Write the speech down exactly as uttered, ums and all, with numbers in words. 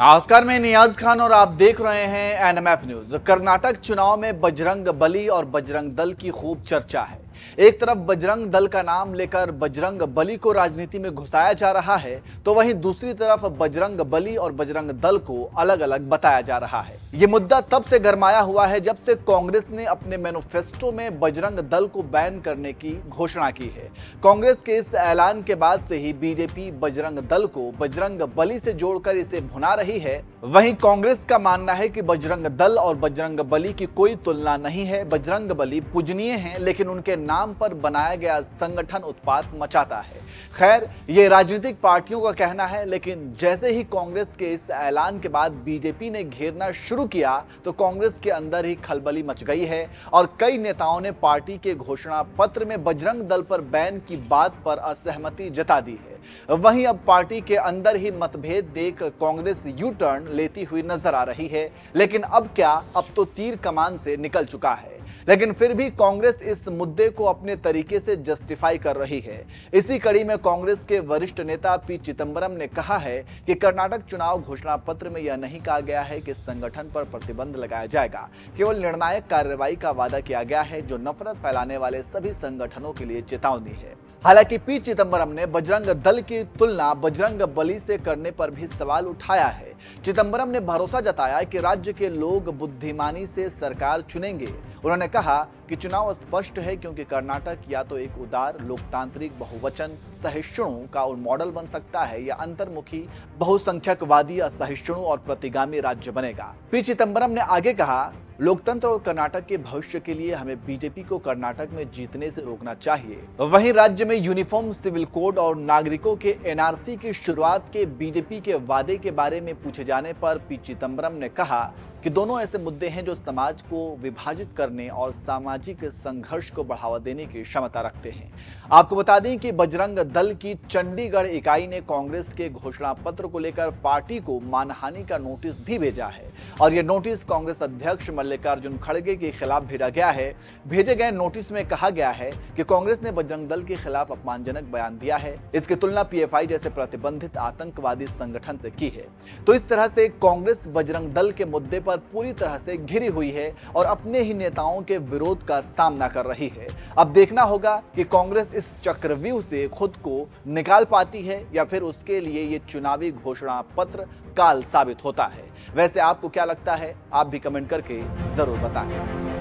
नमस्कार, मैं नियाज खान और आप देख रहे हैं एनएमएफ न्यूज़। कर्नाटक चुनाव में बजरंग बली और बजरंग दल की खूब चर्चा है। एक तरफ बजरंग दल का नाम लेकर बजरंग बली को राजनीति में घुसाया जा रहा है, तो वहीं दूसरी तरफ बजरंग बली और बजरंग दल को अलग अलग बताया जा रहा है। ये मुद्दा तब से गरमाया हुआ है जब से कांग्रेस ने अपने मैनिफेस्टो में बजरंग दल को बैन करने की घोषणा की है। कांग्रेस के इस ऐलान के बाद से ही बीजेपी बजरंग दल को बजरंग बली से जोड़कर इसे भुना रही है। वहीं कांग्रेस का मानना है कि बजरंग दल और बजरंग बली की कोई तुलना नहीं है। बजरंग बली पूजनीय है, लेकिन उनके नाम पर बनाया गया संगठन उत्पात मचाता है। खैर, ये राजनीतिक पार्टियों का कहना है, लेकिन जैसे ही कांग्रेस के इस ऐलान के बाद बीजेपी ने घेरना शुरू किया तो कांग्रेस के अंदर ही खलबली मच गई है और कई नेताओं ने पार्टी के घोषणा पत्र में बजरंग दल पर बैन की बात पर असहमति जता दी है। वहीं अब पार्टी के अंदर ही मतभेद देख कांग्रेस यू टर्न लेती हुई नजर आ रही है। लेकिन अब क्या, अब तो तीर कमान से निकल चुका है। लेकिन फिर भी कांग्रेस इस मुद्दे को अपने तरीके से जस्टिफाई कर रही है। इसी कड़ी में कांग्रेस के वरिष्ठ नेता पी चिदंबरम ने कहा है कि कर्नाटक चुनाव घोषणा पत्र में यह नहीं कहा गया है कि संगठन पर प्रतिबंध लगाया जाएगा। केवल निर्णायक कार्रवाई का वादा किया गया है, जो नफरत फैलाने वाले सभी संगठनों के लिए चेतावनी है। हालांकि पी चिदंबरम ने बजरंग दल की तुलना बजरंग बली से करने पर भी सवाल उठाया है। चिदंबरम ने भरोसा जताया कि राज्य के लोग बुद्धिमानी से सरकार चुनेंगे। उन्होंने कहा कि चुनाव स्पष्ट है, क्योंकि कर्नाटक या तो एक उदार लोकतांत्रिक बहुवचन सहिष्णु का मॉडल बन सकता है या अंतर्मुखी बहुसंख्यकवादी असहिष्णु और प्रतिगामी राज्य बनेगा। पी चिदंबरम ने आगे कहा, लोकतंत्र और कर्नाटक के भविष्य के लिए हमें बीजेपी को कर्नाटक में जीतने से रोकना चाहिए। वहीं राज्य में यूनिफॉर्म सिविल कोड और नागरिकों के एनआरसी की शुरुआत के बीजेपी के वादे के बारे में पूछे जाने पर पी चिदंबरम ने कहा कि दोनों ऐसे मुद्दे हैं जो समाज को विभाजित करने और सामाजिक संघर्ष को बढ़ावा देने की क्षमता रखते हैं। आपको बता दें कि बजरंग दल की चंडीगढ़ इकाई ने कांग्रेस के घोषणा पत्र को लेकर पार्टी को मानहानि का नोटिस भी भेजा है और यह नोटिस कांग्रेस अध्यक्ष मल्लिकार्जुन खड़गे के खिलाफ भेजा गया है। भेजे गए नोटिस में कहा गया है कि कांग्रेस ने बजरंग दल के खिलाफ अपमानजनक बयान दिया है। इसकी तुलना पी एफ आई जैसे प्रतिबंधित आतंकवादी संगठन से की है। तो इस तरह से कांग्रेस बजरंग दल के मुद्दे पर पूरी तरह से घिरी हुई है और अपने ही नेताओं के विरोध का सामना कर रही है। अब देखना होगा कि कांग्रेस इस चक्रव्यूह से खुद को निकाल पाती है या फिर उसके लिए ये चुनावी घोषणा पत्र काल साबित होता है। वैसे आपको क्या लगता है, आप भी कमेंट करके जरूर बताएं।